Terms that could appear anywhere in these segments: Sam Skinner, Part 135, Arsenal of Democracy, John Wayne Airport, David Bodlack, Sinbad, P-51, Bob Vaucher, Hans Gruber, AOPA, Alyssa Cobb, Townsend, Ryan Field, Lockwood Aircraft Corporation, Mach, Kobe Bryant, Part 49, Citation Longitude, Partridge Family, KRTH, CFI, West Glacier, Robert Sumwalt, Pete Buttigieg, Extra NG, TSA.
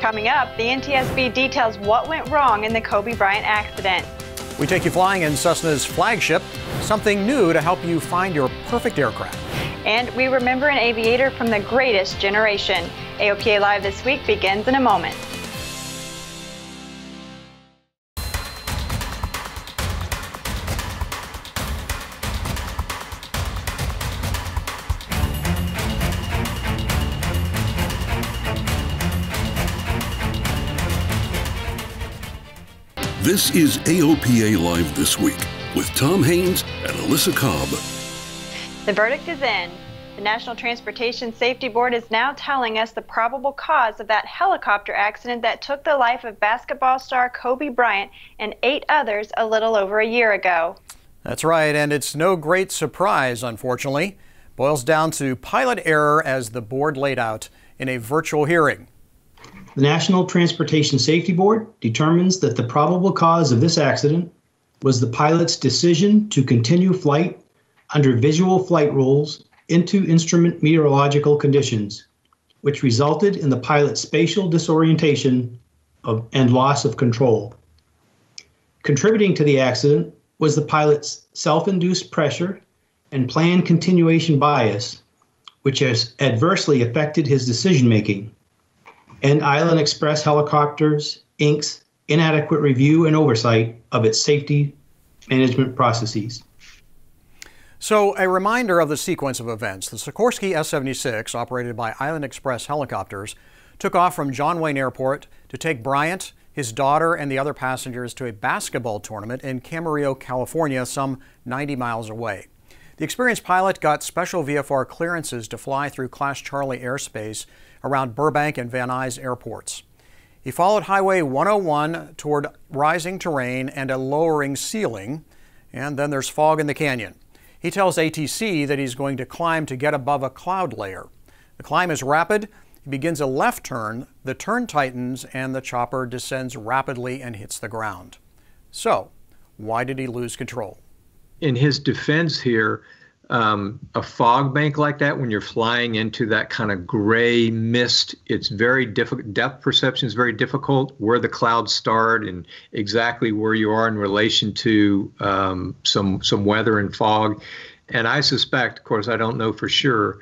Coming up, the NTSB details what went wrong in the Kobe Bryant accident. We take you flying in Cessna's flagship, something new to help you find your perfect aircraft. And we remember an aviator from the greatest generation. AOPA Live this week begins in a moment. This is AOPA Live This Week with Tom Haynes and Alyssa Cobb. The verdict is in. The National Transportation Safety Board is now telling us the probable cause of that helicopter accident that took the life of basketball star Kobe Bryant and 8 others a little over a year ago. That's right, and it's no great surprise, unfortunately. Boils down to pilot error as the board laid out in a virtual hearing. The National Transportation Safety Board determines that the probable cause of this accident was the pilot's decision to continue flight under visual flight rules into instrument meteorological conditions, which resulted in the pilot's spatial disorientation and loss of control. Contributing to the accident was the pilot's self-induced pressure and planned continuation bias, which has adversely affected his decision-making, and Island Express Helicopters, Inc.'s inadequate review and oversight of its safety management processes. So a reminder of the sequence of events. The Sikorsky S-76, operated by Island Express Helicopters, took off from John Wayne Airport to take Bryant, his daughter, and the other passengers to a basketball tournament in Camarillo, California, some 90 miles away. The experienced pilot got special VFR clearances to fly through Class Charlie airspace around Burbank and Van Nuys airports. He followed Highway 101 toward rising terrain and a lowering ceiling, and then there's fog in the canyon. He tells ATC that he's going to climb to get above a cloud layer. The climb is rapid. He begins a left turn, the turn tightens, and the chopper descends rapidly and hits the ground. So, why did he lose control? In his defense here, a fog bank like that, when you're flying into that kind of gray mist, it's very difficult. Depth perception is very difficult, where the clouds start and exactly where you are in relation to some weather and fog. And I suspect, of course, I don't know for sure,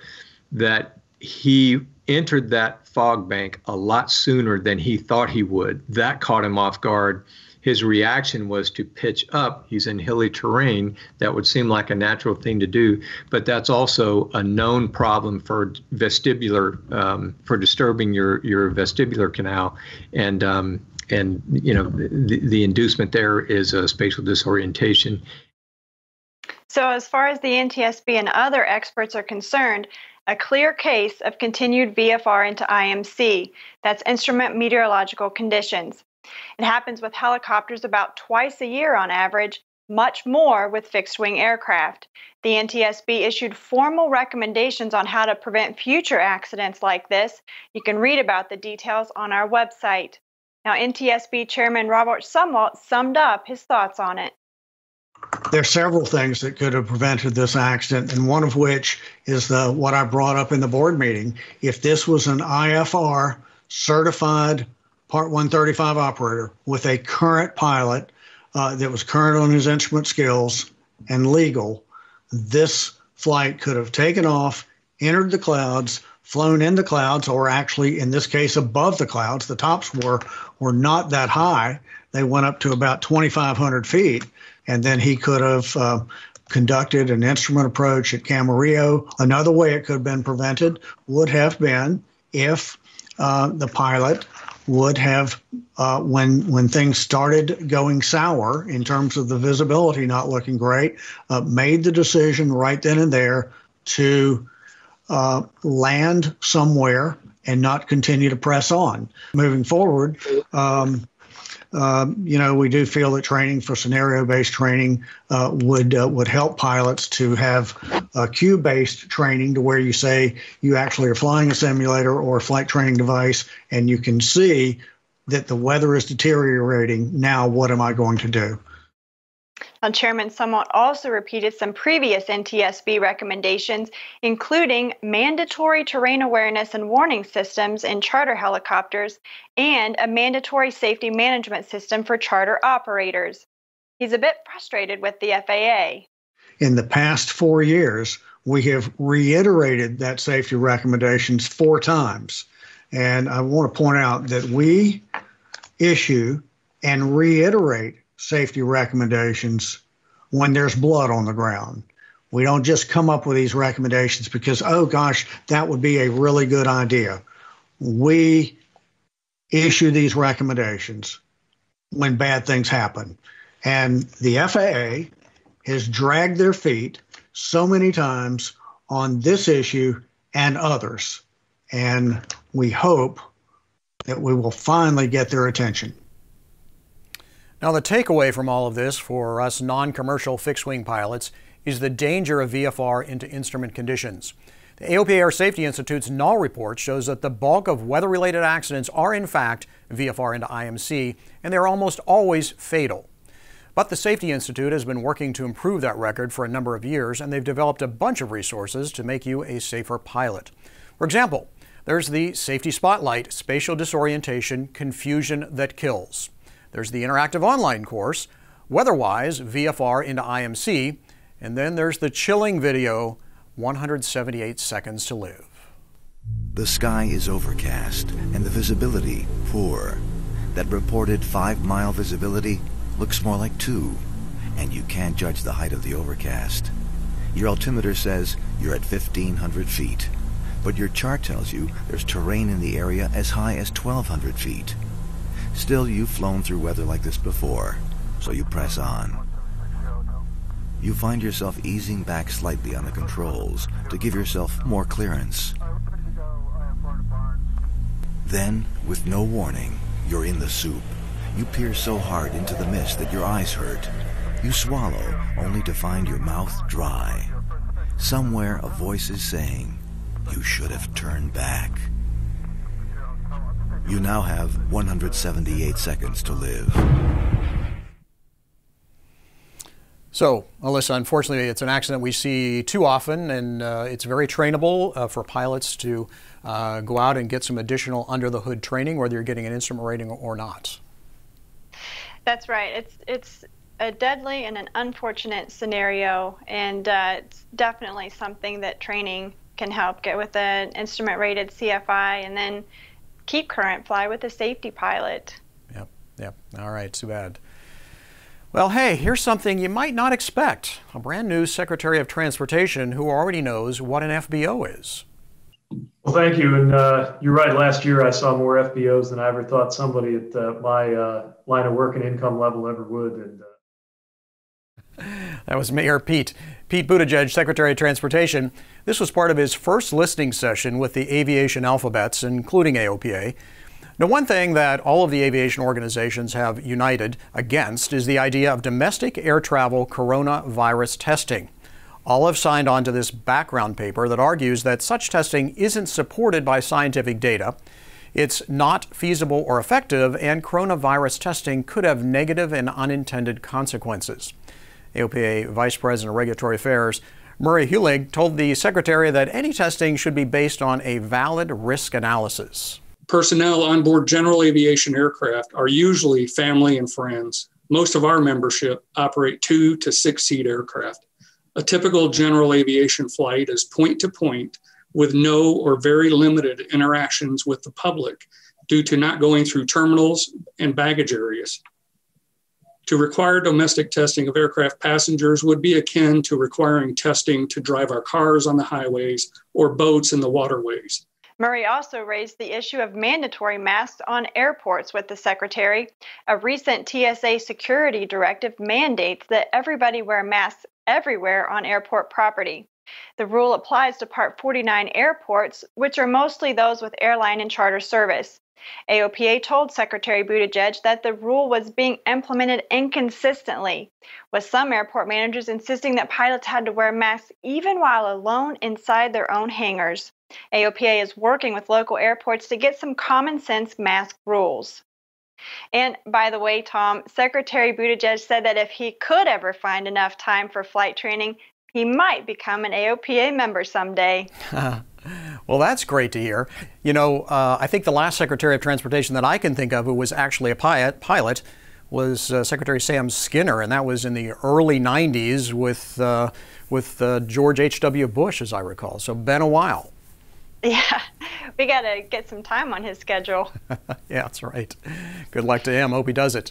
that he entered that fog bank a lot sooner than he thought he would. That caught him off guard. His reaction was to pitch up. He's in hilly terrain. That would seem like a natural thing to do, but that's also a known problem for vestibular, for disturbing your vestibular canal. And you know, the inducement there is a spatial disorientation. So as far as the NTSB and other experts are concerned, a clear case of continued VFR into IMC, that's instrument meteorological conditions. It happens with helicopters about twice a year on average, much more with fixed-wing aircraft. The NTSB issued formal recommendations on how to prevent future accidents like this. You can read about the details on our website. Now, NTSB Chairman Robert Sumwalt summed up his thoughts on it. There are several things that could have prevented this accident, and one of which is what I brought up in the board meeting. If this was an IFR certified Part 135 operator with a current pilot that was current on his instrument skills and legal, this flight could have taken off, entered the clouds, flown in the clouds, or actually in this case above the clouds. The tops were not that high. They went up to about 2,500 feet, and then he could have conducted an instrument approach at Camarillo. Another way it could have been prevented would have been if the pilot would have, when things started going sour in terms of the visibility not looking great, made the decision right then and there to land somewhere and not continue to press on. Moving forward, you know, we do feel that training for scenario-based training would help pilots to have cue-based training, to where you say you actually are flying a simulator or a flight training device, and you can see that the weather is deteriorating. Now, what am I going to do? Now, Chairman Sumwalt also repeated some previous NTSB recommendations, including mandatory terrain awareness and warning systems in charter helicopters and a mandatory safety management system for charter operators. He's a bit frustrated with the FAA. In the past 4 years, we have reiterated that safety recommendations 4 times. And I want to point out that we issue and reiterate safety recommendations when there's blood on the ground. We don't just come up with these recommendations because, oh gosh, that would be a really good idea. We issue these recommendations when bad things happen. And the FAA has dragged their feet so many times on this issue and others. And we hope that we will finally get their attention. Now, the takeaway from all of this for us non-commercial fixed-wing pilots is the danger of VFR into instrument conditions. The AOPA Air Safety Institute's NAL report shows that the bulk of weather-related accidents are, in fact, VFR into IMC, and they're almost always fatal. But the Safety Institute has been working to improve that record for a number of years, and they've developed a bunch of resources to make you a safer pilot. For example, there's the Safety Spotlight, Spatial Disorientation, Confusion That Kills. There's the interactive online course, Weatherwise, VFR into IMC, and then there's the chilling video, 178 Seconds to Live. The sky is overcast and the visibility poor. That reported 5-mile visibility looks more like 2, and you can't judge the height of the overcast. Your altimeter says you're at 1,500 feet, but your chart tells you there's terrain in the area as high as 1,200 feet. Still, you've flown through weather like this before, so you press on. You find yourself easing back slightly on the controls to give yourself more clearance. Then, with no warning, you're in the soup. You peer so hard into the mist that your eyes hurt. You swallow, only to find your mouth dry. Somewhere a voice is saying, "You should have turned back." You now have 178 seconds to live. So, Alyssa, unfortunately, it's an accident we see too often, and it's very trainable for pilots to go out and get some additional under-the-hood training, whether you're getting an instrument rating or not. That's right. It's a deadly and an unfortunate scenario, and it's definitely something that training can help get with an instrument-rated CFI, and then keep current, fly with a safety pilot. Yep, yep. All right, too bad. Well, hey, here's something you might not expect. A brand new Secretary of Transportation who already knows what an FBO is. Well, thank you. And you're right. Last year, I saw more FBOs than I ever thought somebody at my line of work and income level ever would. And that was Mayor Pete Buttigieg, Secretary of Transportation. This was part of his first listening session with the aviation alphabets, including AOPA. Now, one thing that all of the aviation organizations have united against is the idea of domestic air travel coronavirus testing. All have signed on to this background paper that argues that such testing isn't supported by scientific data. It's not feasible or effective, and coronavirus testing could have negative and unintended consequences. AOPA Vice President of Regulatory Affairs Murray Hulig told the Secretary that any testing should be based on a valid risk analysis. Personnel on board general aviation aircraft are usually family and friends. Most of our membership operate 2- to 6-seat aircraft. A typical general aviation flight is point-to-point with no or very limited interactions with the public due to not going through terminals and baggage areas. To require domestic testing of aircraft passengers would be akin to requiring testing to drive our cars on the highways or boats in the waterways. Murray also raised the issue of mandatory masks on airports with the Secretary. A recent TSA security directive mandates that everybody wear masks everywhere on airport property. The rule applies to Part 49 airports, which are mostly those with airline and charter service. AOPA told Secretary Buttigieg that the rule was being implemented inconsistently, with some airport managers insisting that pilots had to wear masks even while alone inside their own hangars. AOPA is working with local airports to get some common sense mask rules. And by the way, Tom, Secretary Buttigieg said that if he could ever find enough time for flight training, he might become an AOPA member someday. Well, that's great to hear. You know, I think the last Secretary of Transportation that I can think of who was actually a pilot was Secretary Sam Skinner, and that was in the early 90s with George H.W. Bush, as I recall. So, been a while. Yeah, we got to get some time on his schedule. Yeah, that's right. Good luck to him. Hope he does it.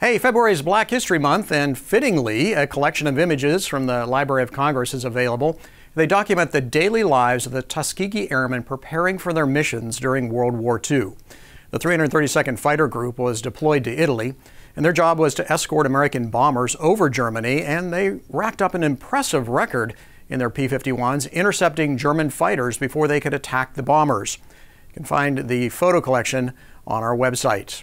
Hey, February is Black History Month, and fittingly, a collection of images from the Library of Congress is available. They document the daily lives of the Tuskegee Airmen preparing for their missions during World War II. The 332nd Fighter Group was deployed to Italy, and their job was to escort American bombers over Germany, and they racked up an impressive record in their P-51s, intercepting German fighters before they could attack the bombers. You can find the photo collection on our website.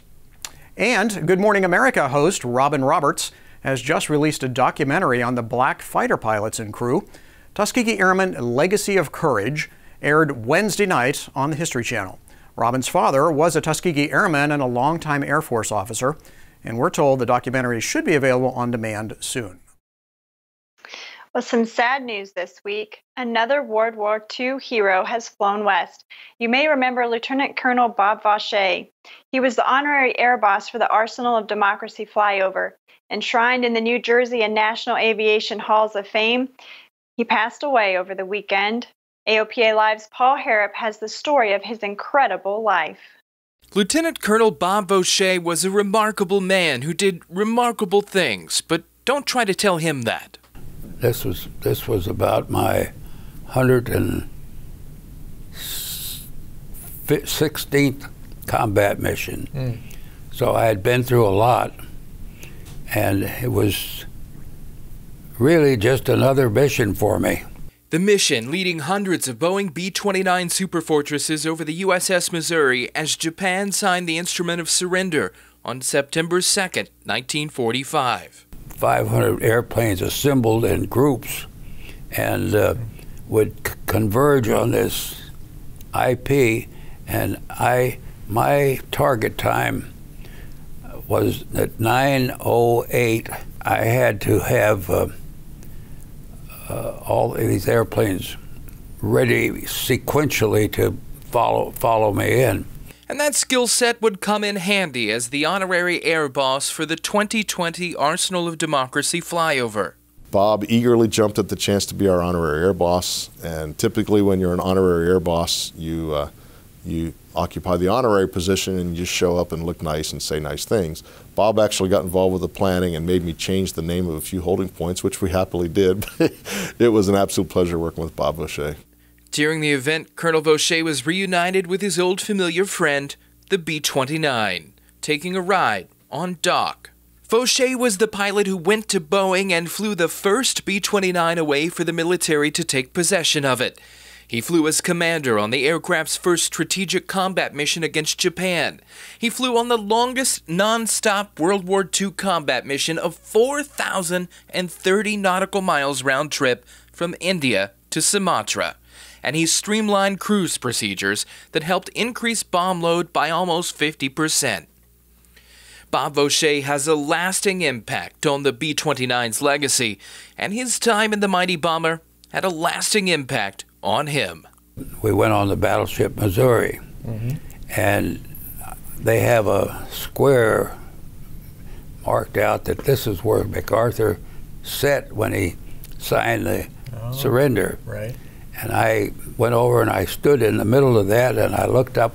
And Good Morning America host Robin Roberts has just released a documentary on the black fighter pilots and crew. Tuskegee Airmen Legacy of Courage aired Wednesday night on the History Channel. Robin's father was a Tuskegee Airman and a longtime Air Force officer, and we're told the documentary should be available on demand soon. Well, some sad news this week. Another World War II hero has flown west. You may remember Lieutenant Colonel Bob Vaucher. He was the honorary air boss for the Arsenal of Democracy flyover. Enshrined in the New Jersey and National Aviation Halls of Fame, he passed away over the weekend. AOPA Live's Paul Harrop has the story of his incredible life. Lieutenant Colonel Bob Vaucher was a remarkable man who did remarkable things, but don't try to tell him that. This was about my 116th combat mission. Mm. So I had been through a lot, and it was really just another mission for me. The mission leading hundreds of Boeing B-29 Superfortresses over the USS Missouri as Japan signed the instrument of surrender on September 2nd, 1945. 500 airplanes assembled in groups and would converge on this IP, and my target time was at 9:08. I had to have all of these airplanes ready sequentially to follow me in. And that skill set would come in handy as the honorary air boss for the 2020 Arsenal of Democracy flyover. Bob eagerly jumped at the chance to be our honorary air boss, and typically when you're an honorary air boss, you occupy the honorary position and you just show up and look nice and say nice things. Bob actually got involved with the planning and made me change the name of a few holding points, which we happily did. It was an absolute pleasure working with Bob Vaucher. During the event, Colonel Vaucher was reunited with his old familiar friend, the B-29, taking a ride on dock. Vaucher was the pilot who went to Boeing and flew the first B-29 away for the military to take possession of it. He flew as commander on the aircraft's first strategic combat mission against Japan. He flew on the longest non-stop World War II combat mission of 4,030 nautical miles round trip from India to Sumatra. And he streamlined cruise procedures that helped increase bomb load by almost 50%. Bob Vaucher has a lasting impact on the B-29's legacy, and his time in the mighty bomber had a lasting impact on him. We went on the battleship Missouri, and they have a square marked out that this is where MacArthur sat when he signed the surrender. Right. And I went over and I stood in the middle of that, and I looked up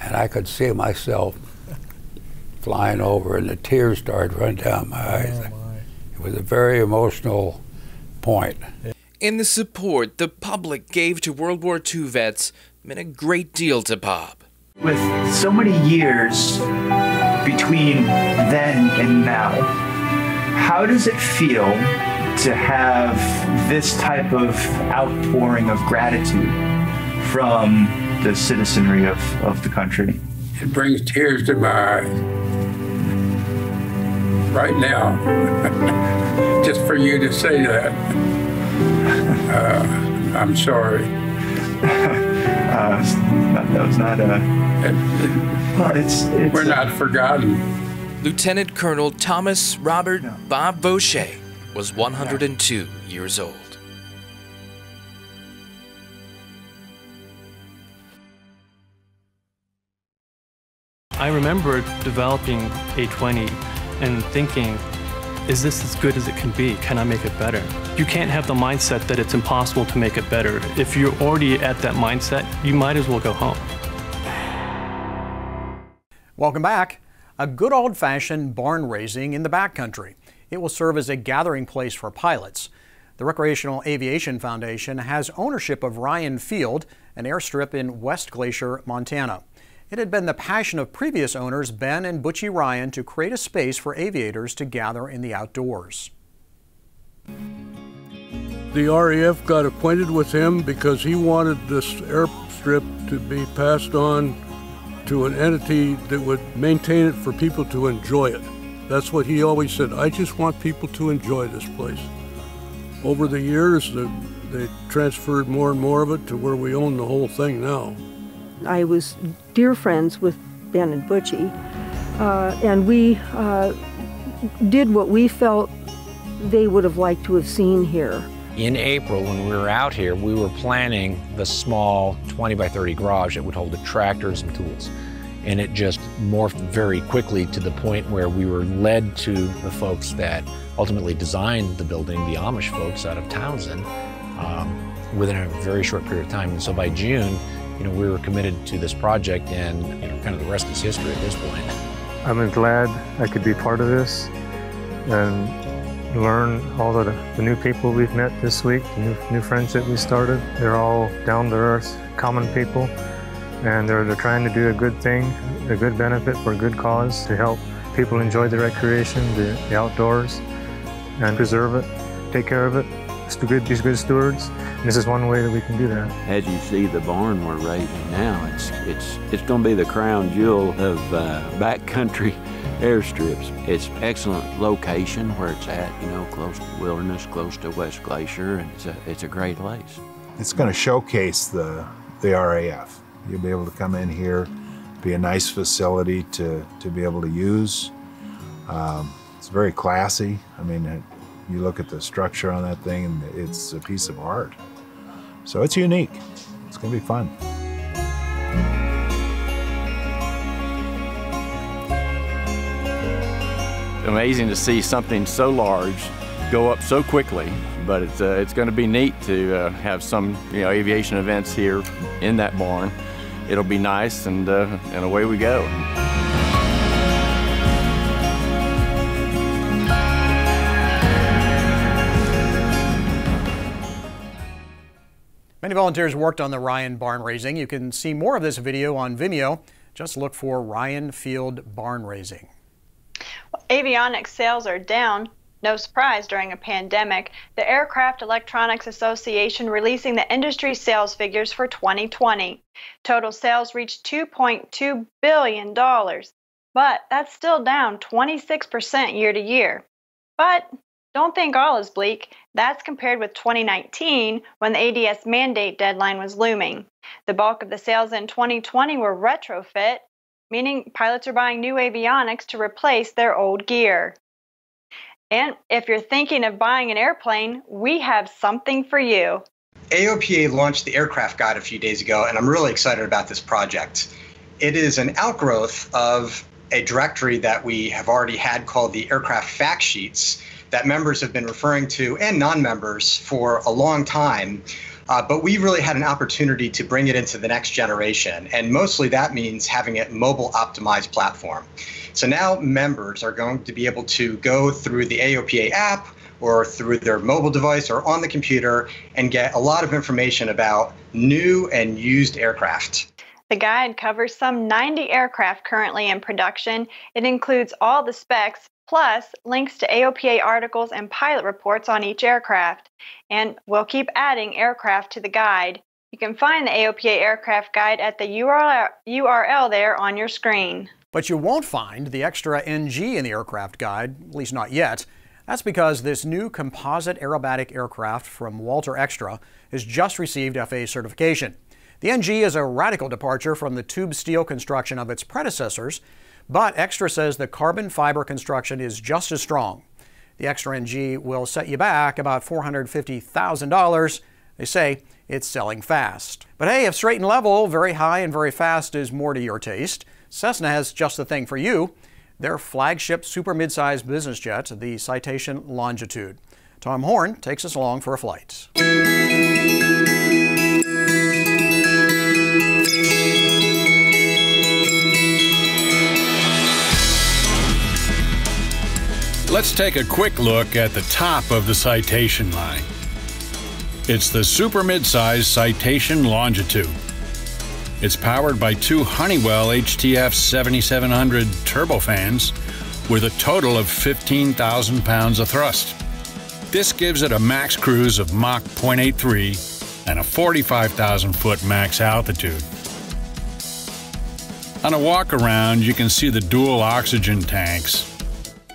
and I could see myself flying over, and the tears started running down my eyes. Oh my. It was a very emotional point. And the support the public gave to World War II vets meant a great deal to Bob. With so many years between then and now, how does it feel to have this type of outpouring of gratitude from the citizenry of the country? It brings tears to my eyes right now. Just for you to say that, I'm sorry. That was not a... But it's we're not forgotten. Lieutenant Colonel Thomas Robert Bob Vaucher was 102 years old. I remember developing A-20 and thinking, is this as good as it can be? Can I make it better? You can't have the mindset that it's impossible to make it better. If you're already at that mindset, you might as well go home. Welcome back. A good old-fashioned barn raising in the backcountry. It will serve as a gathering place for pilots. The Recreational Aviation Foundation has ownership of Ryan Field, an airstrip in West Glacier, Montana. It had been the passion of previous owners Ben and Butchie Ryan to create a space for aviators to gather in the outdoors. The RAF got acquainted with him because he wanted this airstrip to be passed on to an entity that would maintain it for people to enjoy it. That's what he always said, I just want people to enjoy this place. Over the years, they transferred more and more of it to where we own the whole thing now. I was dear friends with Ben and Butchie, and we did what we felt they would have liked to have seen here. In April, when we were out here, we were planning the small 20 by 30 garage that would hold the tractors and tools. And it just morphed very quickly to the point where we were led to the folks that ultimately designed the building, the Amish folks out of Townsend, within a very short period of time. And so by June, you know, we were committed to this project, and you know, kind of the rest is history at this point. I'm glad I could be part of this and learn all the new people we've met this week, the new friends that we started. They're all down to earth, common people, and they're trying to do a good thing, a good benefit for a good cause to help people enjoy the recreation, the outdoors, and preserve it, take care of it. Be good stewards, and this is one way that we can do that. As you see the barn we're raising now, it's going to be the crown jewel of backcountry airstrips. It's excellent location where it's at, you know, close to wilderness, close to West Glacier, and it's a great place. It's going to showcase the RAF. You'll be able to come in here, be a nice facility to be able to use. It's very classy. I mean, you look at the structure on that thing, and it's a piece of art. So it's unique. It's going to be fun. Amazing to see something so large go up so quickly, but it's going to be neat to have some aviation events here in that barn. It'll be nice, and away we go. Many volunteers worked on the Ryan barn raising. You can see more of this video on Vimeo. Just look for Ryan Field barn raising. Well, avionics sales are down. No surprise during a pandemic. The Aircraft Electronics Association releasing the industry sales figures for 2020. Total sales reached $2.2 billion, but that's still down 26% year to year. But don't think all is bleak. That's compared with 2019, when the ADS mandate deadline was looming. The bulk of the sales in 2020 were retrofit, meaning pilots are buying new avionics to replace their old gear. And if you're thinking of buying an airplane, we have something for you. AOPA launched the aircraft guide a few days ago, and I'm really excited about this project. It is an outgrowth of a directory that we have already had called the Aircraft Fact Sheets, that members have been referring to, and non-members, for a long time. But we really had an opportunity to bring it into the next generation. And mostly that means having a mobile optimized platform. So now members are going to be able to go through the AOPA app or through their mobile device or on the computer and get a lot of information about new and used aircraft. The guide covers some 90 aircraft currently in production. It includes all the specs, plus links to AOPA articles and pilot reports on each aircraft. And we'll keep adding aircraft to the guide. You can find the AOPA aircraft guide at the URL there on your screen. But you won't find the extra NG in the aircraft guide, at least not yet. That's because this new composite aerobatic aircraft from Walter Extra has just received FAA certification. The NG is a radical departure from the tube steel construction of its predecessors, but Extra says the carbon fiber construction is just as strong. The Extra NG will set you back about $450,000. They say it's selling fast. But hey, if straight and level, very high and very fast is more to your taste, Cessna has just the thing for you. Their flagship super midsize business jet, the Citation Longitude. Tom Horn takes us along for a flight. Let's take a quick look at the top of the Citation line. It's the super midsize Citation Longitude. It's powered by two Honeywell HTF 7700 turbofans with a total of 15,000 pounds of thrust. This gives it a max cruise of Mach 0.83 and a 45,000-foot max altitude. On a walk around, you can see the dual oxygen tanks.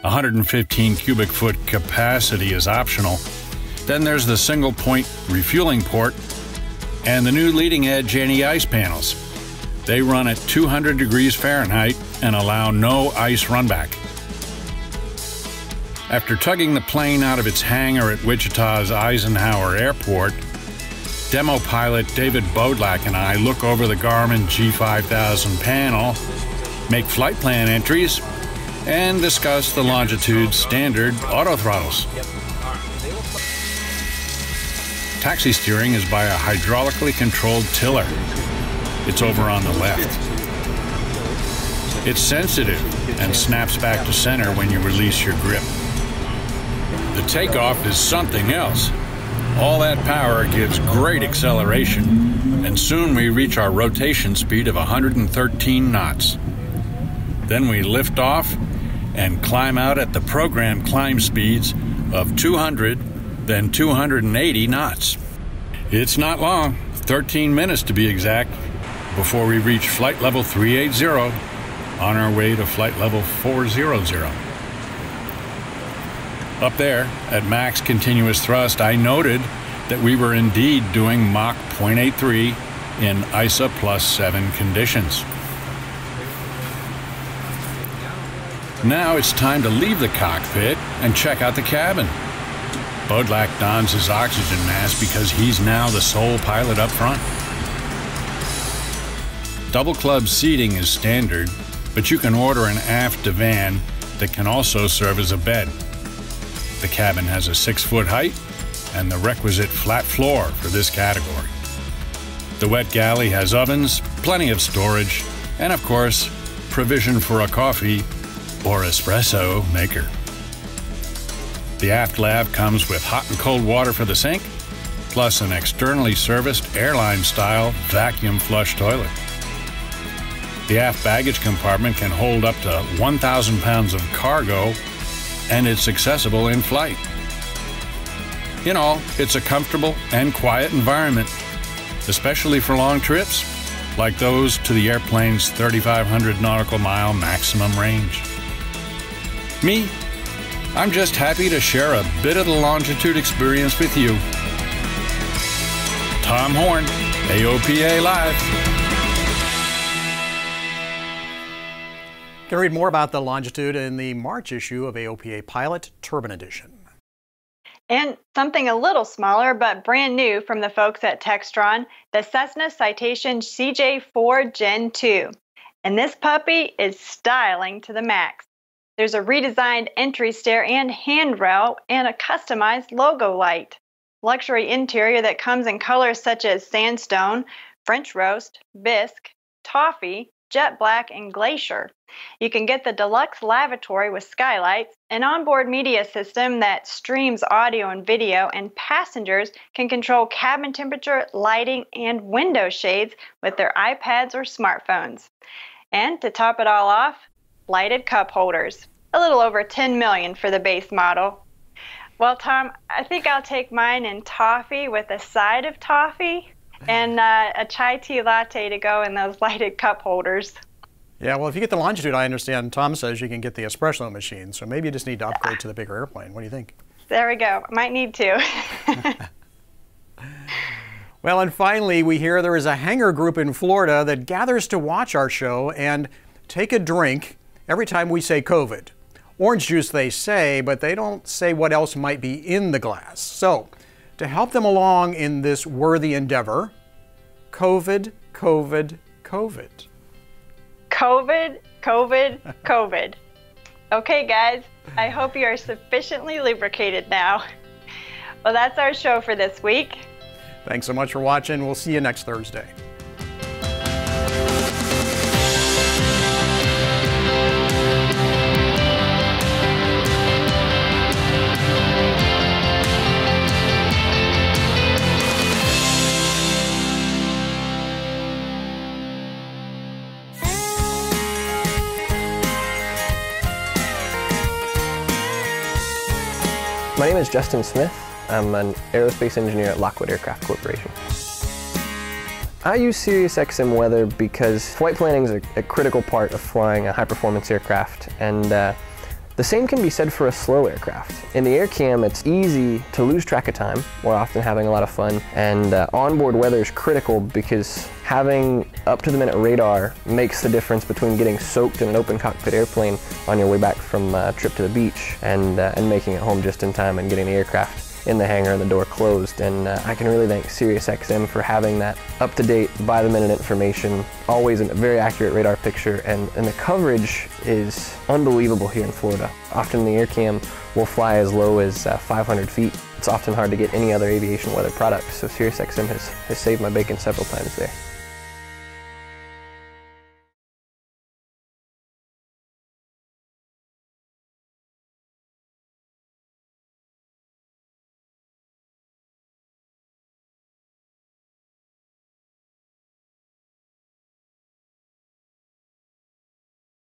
115 cubic foot capacity is optional. Then there's the single point refueling port and the new leading edge anti-ice panels. They run at 200 degrees Fahrenheit and allow no ice runback. After tugging the plane out of its hangar at Wichita's Eisenhower Airport, demo pilot David Bodlack and I look over the Garmin G5000 panel, make flight plan entries, and discuss the Longitude standard auto throttles. Taxi steering is by a hydraulically controlled tiller. It's over on the left. It's sensitive and snaps back to center when you release your grip. The takeoff is something else. All that power gives great acceleration, and soon we reach our rotation speed of 113 knots. Then we lift off and climb out at the program climb speeds of 200, then 280 knots. It's not long, 13 minutes to be exact, before we reach flight level 380 on our way to flight level 400. Up there, at max continuous thrust, I noted that we were indeed doing Mach 0.83 in ISA plus 7 conditions. Now it's time to leave the cockpit and check out the cabin. Bodlack dons his oxygen mask because he's now the sole pilot up front. Double club seating is standard, but you can order an aft divan that can also serve as a bed. The cabin has a 6-foot height and the requisite flat floor for this category. The wet galley has ovens, plenty of storage, and of course, provision for a coffee or espresso maker. The aft lab comes with hot and cold water for the sink, plus an externally serviced airline-style vacuum flush toilet. The aft baggage compartment can hold up to 1,000 pounds of cargo, and it's accessible in flight. In all, it's a comfortable and quiet environment, especially for long trips, like those to the airplane's 3,500 nautical mile maximum range. Me? I'm just happy to share a bit of the Longitude experience with you. Tom Horn, AOPA Live. You can read more about the Longitude in the March issue of AOPA Pilot Turbine Edition. And something a little smaller but brand new from the folks at Textron, the Cessna Citation CJ4 Gen 2. And this puppy is styling to the max. There's a redesigned entry stair and handrail and a customized logo light. Luxury interior that comes in colors such as sandstone, French roast, bisque, toffee, jet black, and glacier. You can get the deluxe lavatory with skylights, an onboard media system that streams audio and video, and passengers can control cabin temperature, lighting, and window shades with their iPads or smartphones. And to top it all off, lighted cup holders. A little over $10 million for the base model. Well, Tom, I think I'll take mine in toffee with a side of toffee and a chai tea latte to go in those lighted cup holders. Yeah, well, if you get the Longitude, I understand Tom says you can get the espresso machine, so maybe you just need to upgrade to the bigger airplane. What do you think? There we go. Might need to. Well, and finally, we hear there is a hangar group in Florida that gathers to watch our show and take a drink every time we say COVID. Orange juice, they say, but they don't say what else might be in the glass. So, to help them along in this worthy endeavor, COVID, COVID, COVID. COVID, COVID, COVID. Okay, guys, I hope you are sufficiently lubricated now. Well, that's our show for this week. Thanks so much for watching. We'll see you next Thursday. My name is Justin Smith. I'm an aerospace engineer at Lockwood Aircraft Corporation. I use Sirius XM weather because flight planning is a critical part of flying a high-performance aircraft, and the same can be said for a slow aircraft. In the air cam, it's easy to lose track of time. We're often having a lot of fun, and onboard weather is critical because having up-to-the-minute radar makes the difference between getting soaked in an open cockpit airplane on your way back from a trip to the beach and making it home just in time and getting the aircraft in the hangar and the door closed. And I can really thank SiriusXM for having that up-to-date, by-the-minute information, always a very accurate radar picture, and the coverage is unbelievable here in Florida. Often the air cam will fly as low as 500 feet. It's often hard to get any other aviation weather product, so SiriusXM has saved my bacon several times there.